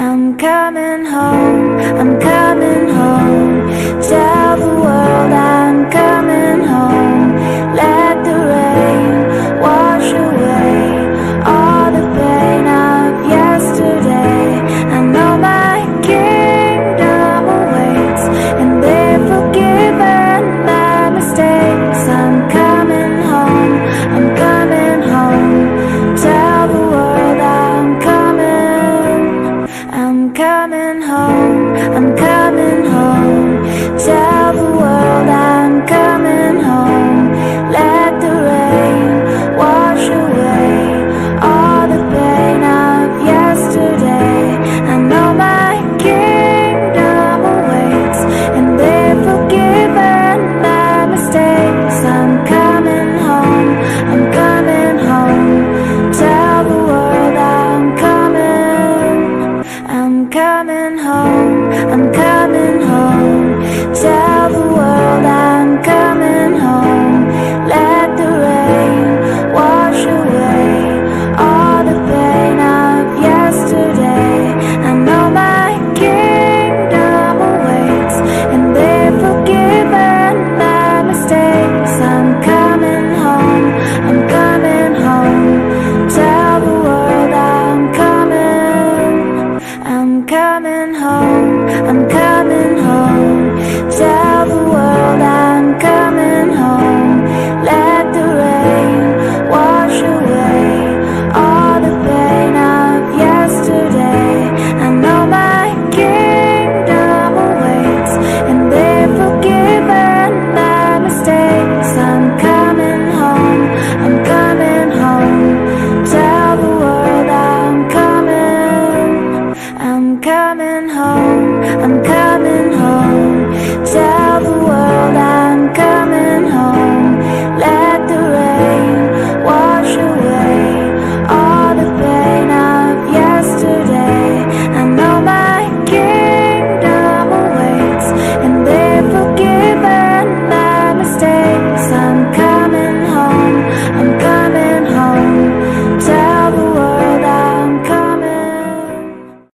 I'm coming home, I'm coming home. Tell the world I'm coming home. Let the rain wash away all the pain of yesterday. I know my kingdom awaits, and they've forgiven my mistakes. I'm coming home, I'm coming home. Tell the world I'm coming. I'm coming home, I'm coming home. Tell the world I'm coming home. Let the rain wash away all the pain of yesterday. I know my kingdom awaits, and they've forgiven my mistakes. I'm coming home, I'm coming home. Tell the world I'm coming. I'm coming home, I'm coming home. Tell the world I'm coming home. Let the rain wash away all the pain of yesterday. I know my kingdom awaits, and they've forgiven my mistakes. I'm coming home, I'm coming home. Tell the world I'm coming. I'm coming home, I'm coming home. Tell the world I'm coming home. Let the rain wash away all the pain of yesterday. I know my kingdom awaits, and they've forgiven my mistakes. I'm coming home, I'm coming home. Tell the world I'm coming. I'm coming home, I'm coming.